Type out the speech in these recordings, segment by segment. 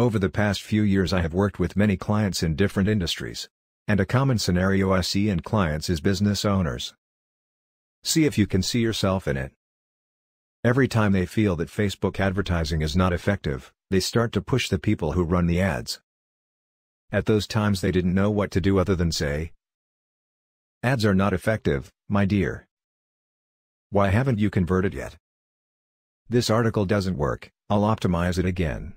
Over the past few years I have worked with many clients in different industries. And a common scenario I see in clients is business owners. See if you can see yourself in it. Every time they feel that Facebook advertising is not effective, they start to push the people who run the ads. At those times they didn't know what to do other than say, "Ads are not effective, my dear. Why haven't you converted yet? This article doesn't work, I'll optimize it again.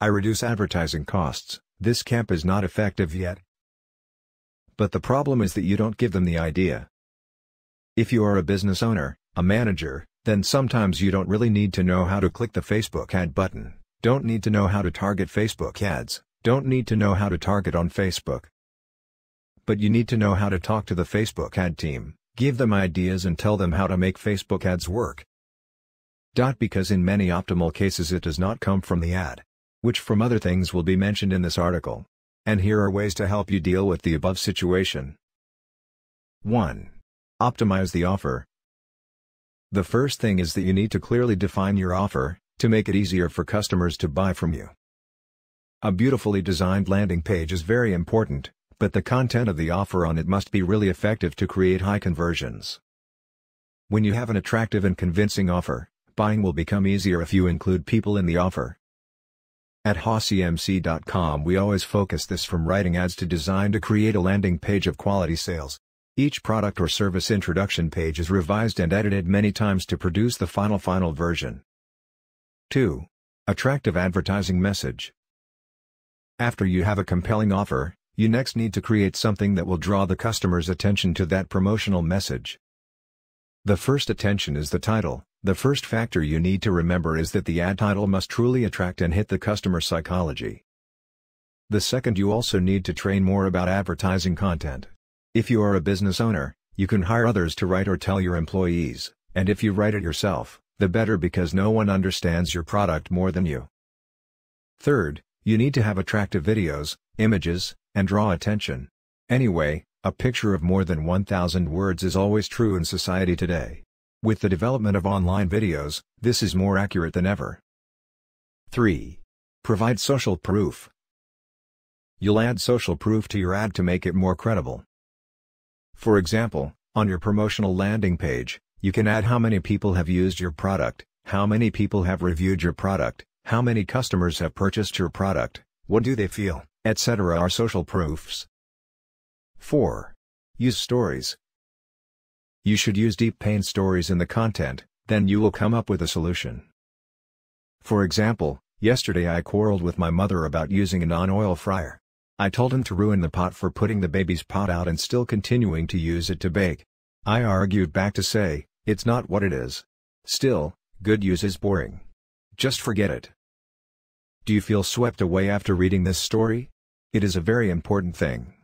I reduce advertising costs, this camp is not effective yet." But the problem is that you don't give them the idea. If you are a business owner, a manager, then sometimes you don't really need to know how to click the Facebook ad button, don't need to know how to target Facebook ads, don't need to know how to target on Facebook. But you need to know how to talk to the Facebook ad team, give them ideas and tell them how to make Facebook ads work. Because in many optimal cases it does not come from the ad, which from other things will be mentioned in this article. And here are ways to help you deal with the above situation. 1. Optimize the offer. The first thing is that you need to clearly define your offer, to make it easier for customers to buy from you. A beautifully designed landing page is very important, but the content of the offer on it must be really effective to create high conversions. When you have an attractive and convincing offer, buying will become easier if you include people in the offer. At Hawcmc.com we always focus this from writing ads to design to create a landing page of quality sales. Each product or service introduction page is revised and edited many times to produce the final version. 2. Attractive advertising message. After you have a compelling offer, you next need to create something that will draw the customer's attention to that promotional message. The first attention is the title. The first factor you need to remember is that the ad title must truly attract and hit the customer psychology. The second, you also need to train more about advertising content. If you are a business owner, you can hire others to write or tell your employees, and if you write it yourself, the better because no one understands your product more than you. Third, you need to have attractive videos, images, and draw attention. Anyway, a picture of more than 1,000 words is always true in society today. With the development of online videos, this is more accurate than ever. 3. Provide social proof. You'll add social proof to your ad to make it more credible. For example, on your promotional landing page, you can add how many people have used your product, how many people have reviewed your product, how many customers have purchased your product, what do they feel, etc. are social proofs. 4. Use stories. You should use deep pain stories in the content, then you will come up with a solution. For example, yesterday I quarreled with my mother about using a non-oil fryer. I told him to ruin the pot for putting the baby's pot out and still continuing to use it to bake. I argued back to say, it's not what it is. Still, good use is boring. Just forget it. Do you feel swept away after reading this story? It is a very important thing.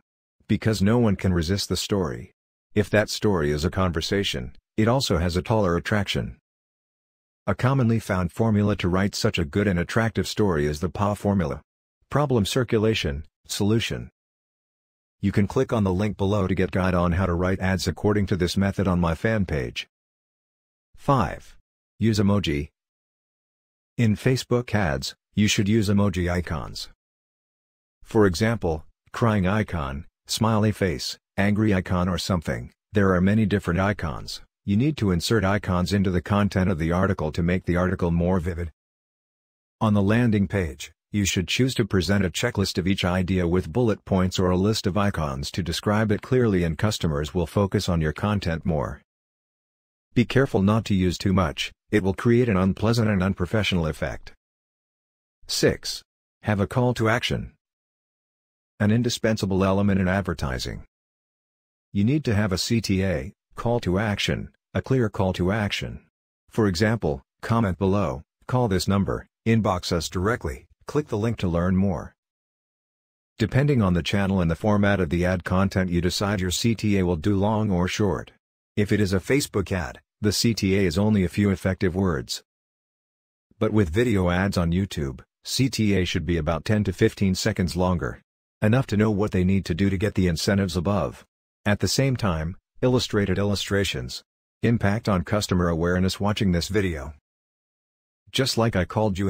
Because no one can resist the story. If that story is a conversation, it also has a taller attraction. A commonly found formula to write such a good and attractive story is the PA formula. Problem, circulation, solution. You can click on the link below to get guide on how to write ads according to this method on my fan page. 5. Use emoji. In Facebook ads, you should use emoji icons. For example, crying icon, smiley face, angry icon or something. There are many different icons. You need to insert icons into the content of the article to make the article more vivid. On the landing page, you should choose to present a checklist of each idea with bullet points or a list of icons to describe it clearly, and customers will focus on your content more. Be careful not to use too much, it will create an unpleasant and unprofessional effect. 6. Have a call to action. An indispensable element in advertising. You need to have a CTA, call to action, a clear call to action. For example, comment below, call this number, inbox us directly, click the link to learn more. Depending on the channel and the format of the ad content, you decide your CTA will do long or short. If it is a Facebook ad, the CTA is only a few effective words. But with video ads on YouTube, CTA should be about 10 to 15 seconds longer. Enough to know what they need to do to get the incentives above. At the same time, illustrated illustrations. Impact on customer awareness watching this video. Just like I called you.